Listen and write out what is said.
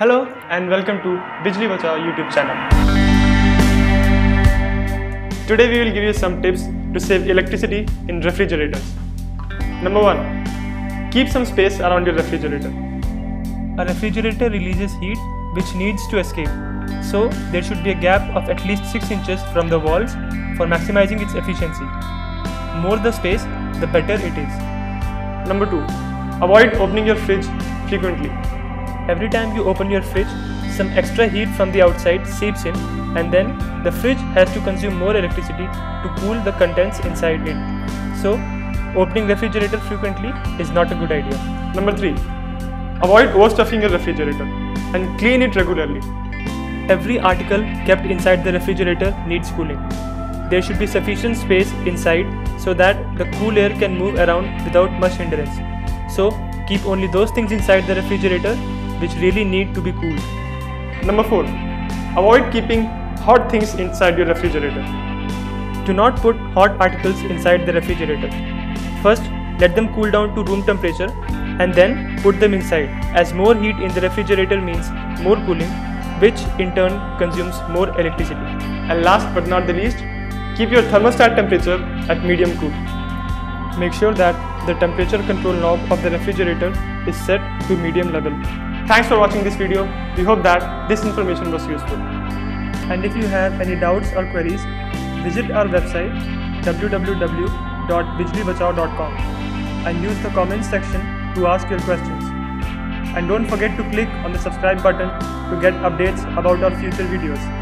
Hello and welcome to Bijli Bachao YouTube channel. Today we will give you some tips to save electricity in refrigerators. Number 1. Keep some space around your refrigerator. A refrigerator releases heat which needs to escape. So there should be a gap of at least 6 inches from the walls for maximizing its efficiency. More the space, the better it is. Number 2. Avoid opening your fridge frequently. Every time you open your fridge, some extra heat from the outside seeps in, and then the fridge has to consume more electricity to cool the contents inside it. So, opening refrigerator frequently is not a good idea. Number 3. Avoid overstuffing your refrigerator and clean it regularly. Every article kept inside the refrigerator needs cooling. There should be sufficient space inside so that the cool air can move around without much hindrance. So, keep only those things inside the refrigerator which really need to be cooled. Number 4. Avoid keeping hot things inside your refrigerator. Do not put hot articles inside the refrigerator. First, let them cool down to room temperature and then put them inside, as more heat in the refrigerator means more cooling, which in turn consumes more electricity. And last but not the least, keep your thermostat temperature at medium cool. Make sure that the temperature control knob of the refrigerator is set to medium level. Thanks for watching this video. We hope that this information was useful. And if you have any doubts or queries, visit our website www.bijlibachao.com and use the comments section to ask your questions. And don't forget to click on the subscribe button to get updates about our future videos.